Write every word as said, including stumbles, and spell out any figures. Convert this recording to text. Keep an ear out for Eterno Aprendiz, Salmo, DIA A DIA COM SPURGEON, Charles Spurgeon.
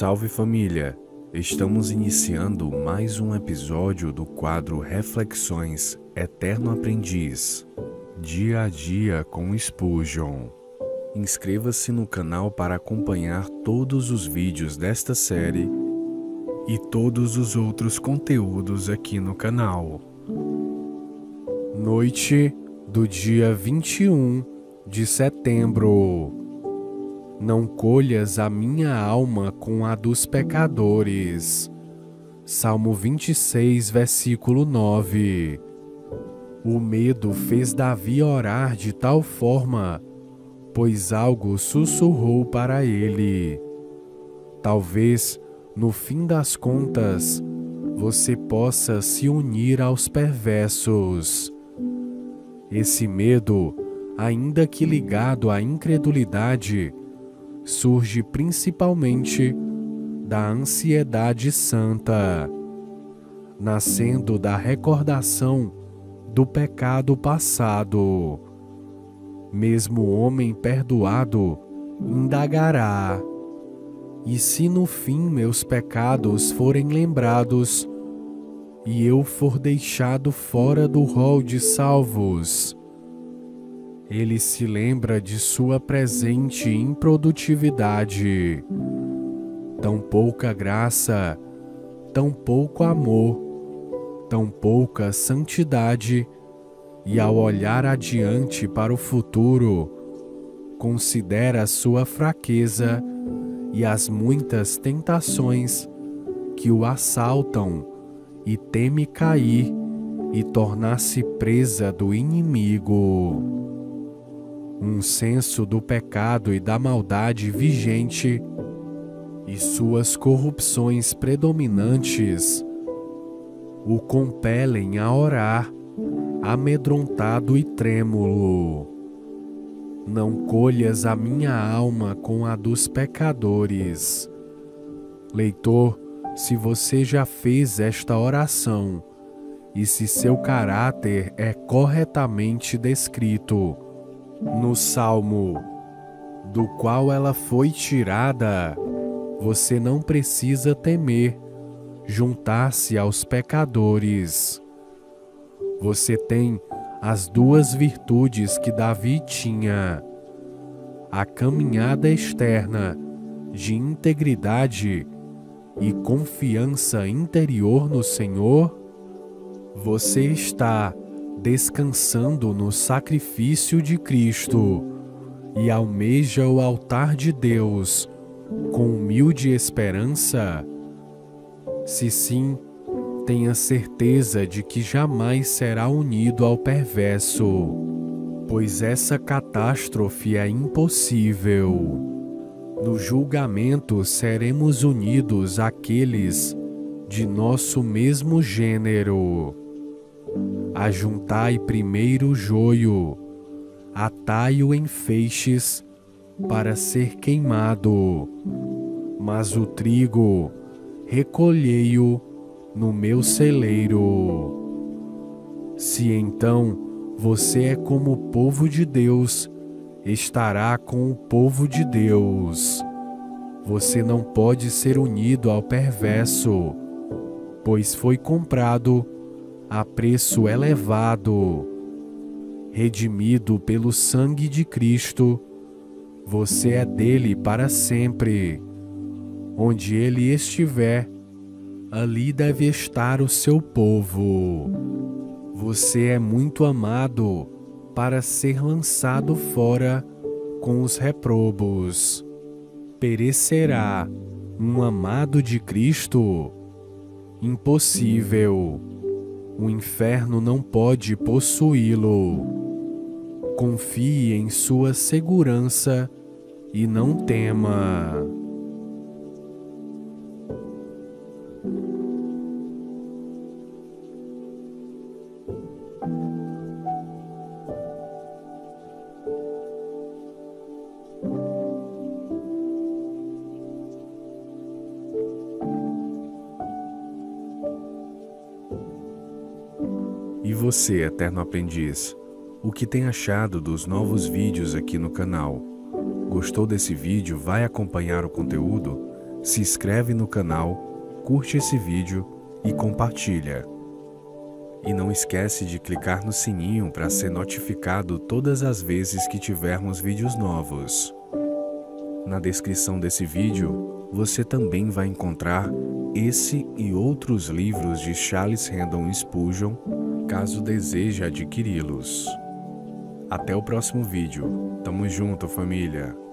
Salve família! Estamos iniciando mais um episódio do quadro Reflexões Eterno Aprendiz, Dia a Dia com Spurgeon. Inscreva-se no canal para acompanhar todos os vídeos desta série e todos os outros conteúdos aqui no canal. Noite do dia vinte e um de setembro. Não colhas a minha alma com a dos pecadores. Salmo vinte e seis, versículo nove. O medo fez Davi orar de tal forma, pois algo sussurrou para ele. Talvez, no fim das contas, você possa se unir aos perversos. Esse medo, ainda que ligado à incredulidade, surge principalmente da ansiedade santa, nascendo da recordação do pecado passado. Mesmo o homem perdoado indagará: e se no fim meus pecados forem lembrados e eu for deixado fora do rol de salvos? Ele se lembra de sua presente improdutividade. Tão pouca graça, tão pouco amor, tão pouca santidade, e ao olhar adiante para o futuro, considera sua fraqueza e as muitas tentações que o assaltam e teme cair e tornar-se presa do inimigo. Um senso do pecado e da maldade vigente e suas corrupções predominantes o compelem a orar, amedrontado e trêmulo: não colhas a minha alma com a dos pecadores. Leitor, se você já fez esta oração e se seu caráter é corretamente descrito no Salmo do qual ela foi tirada, você não precisa temer juntar-se aos pecadores. Você tem as duas virtudes que Davi tinha: a caminhada externa de integridade e confiança interior no Senhor. Você está descansando no sacrifício de Cristo e almeja o altar de Deus com humilde esperança? Se sim, tenha certeza de que jamais será unido ao perverso, pois essa catástrofe é impossível. No julgamento seremos unidos àqueles de nosso mesmo gênero. Ajuntai primeiro o joio, atai-o em feixes para ser queimado, mas o trigo recolhei-o no meu celeiro. Se então você é como o povo de Deus, estará com o povo de Deus. Você não pode ser unido ao perverso, pois foi comprado a preço elevado. Redimido pelo sangue de Cristo, você é dele para sempre. Onde ele estiver, ali deve estar o seu povo. Você é muito amado para ser lançado fora com os reprobos. Perecerá um amado de Cristo? Impossível. O inferno não pode possuí-lo. Confie em sua segurança e não tema. E você, eterno aprendiz, o que tem achado dos novos vídeos aqui no canal? Gostou desse vídeo? Vai acompanhar o conteúdo? se inscreve no canal, curte esse vídeo e compartilha. E não esquece de clicar no sininho para ser notificado todas as vezes que tivermos vídeos novos. Na descrição desse vídeo, você também vai encontrar esse e outros livros de Charles Spurgeon Spurgeon, caso deseje adquiri-los. Até o próximo vídeo. Tamo junto, família!